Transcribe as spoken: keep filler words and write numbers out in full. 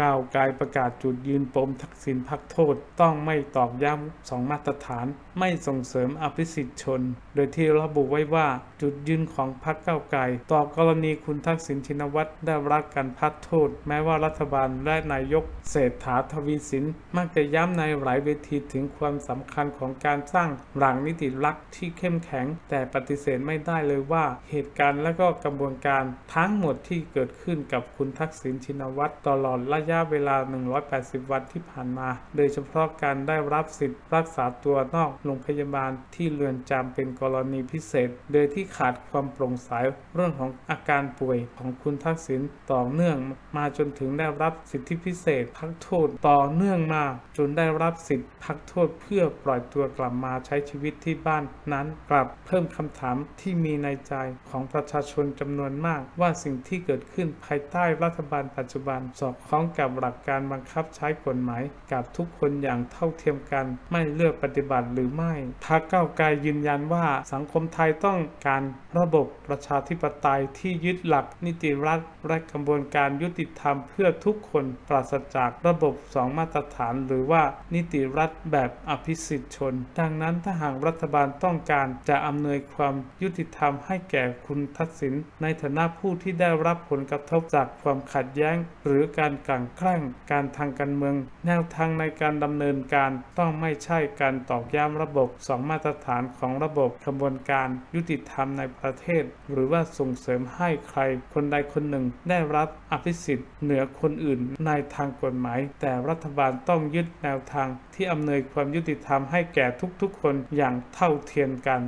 ก้าวไกลประกาศจุดยืนปมทักษิณพักโทษต้องไม่ตอกย้ำสองมาตรฐานไม่ส่งเสริมอภิสิทธิชนโดยที่ระบุไว้ว่าจุดยืนของพรรคก้าวไกลต่อกรณีคุณทักษิณชินวัตรได้รับการพักโทษแม้ว่ารัฐบาลและนายกเศรษฐาทวีสินมักจะย้ำในหลายเวทีถึงความสำคัญของการสร้างหลักนิติรักษ์ที่เข้มแข็งแต่ปฏิเสธไม่ได้เลยว่าเหตุการณ์และก็กระบวนการทั้งหมดที่เกิดขึ้นกับคุณทักษิณชินวัตรตลอดระยะเวลาหนึ่งร้อยแปดสิบวันที่ผ่านมาโดยเฉพาะการได้รับสิทธิ์รักษาตัวนอกโรงพยาบาลที่เรือนจำเป็นกรณีพิเศษโดยที่ขาดความโปร่งใสเรื่องของอาการป่วยของคุณทักษิณต่อเนื่องมาจนถึงได้รับสิทธิพิเศษพักโทษต่อเนื่องมาจนได้รับสิทธิพักโทษเพื่อปล่อยตัวกลับมาใช้ชีวิตที่บ้านนั้นกลับเพิ่มคำถามที่มีในใจของประชาชนจำนวนมากว่าสิ่งที่เกิดขึ้นภายใต้รัฐบาลปัจจุบันสอดคล้องกับหลักการบังคับใช้กฎหมายกับทุกคนอย่างเท่าเทียมกันไม่เลือกปฏิบัติหรือไม่พรรคก้าวไกลยืนยันว่าสังคมไทยต้องการระบบประชาธิปไตยที่ยึดหลักนิติรัฐและกระบวนการยุติธรรมเพื่อทุกคนปราศจากระบบสองมาตรฐานหรือว่านิติรัฐแบบอภิสิทธิชนดังนั้นถ้าหากรัฐบาลต้องการจะอำนวยความยุติธรรมให้แก่คุณทักษิณในฐานะผู้ที่ได้รับผลกระทบจากความขัดแย้งหรือการกลั่นแกล้งการทางการเมืองแนวทางในการดำเนินการต้องไม่ใช่การตอกย้ำระบบสองมาตรฐานของระบบกระบวนการยุติธรรมในประเทศหรือว่าส่งเสริมให้ใครคนใดคนหนึ่งได้รับอภิสิทธิ์เหนือคนอื่นในทางกฎหมายแต่รัฐบาลต้องยึดแนวทางที่อำนวยความยุติธรรมให้แก่ทุกๆคนอย่างเท่าเทียมกัน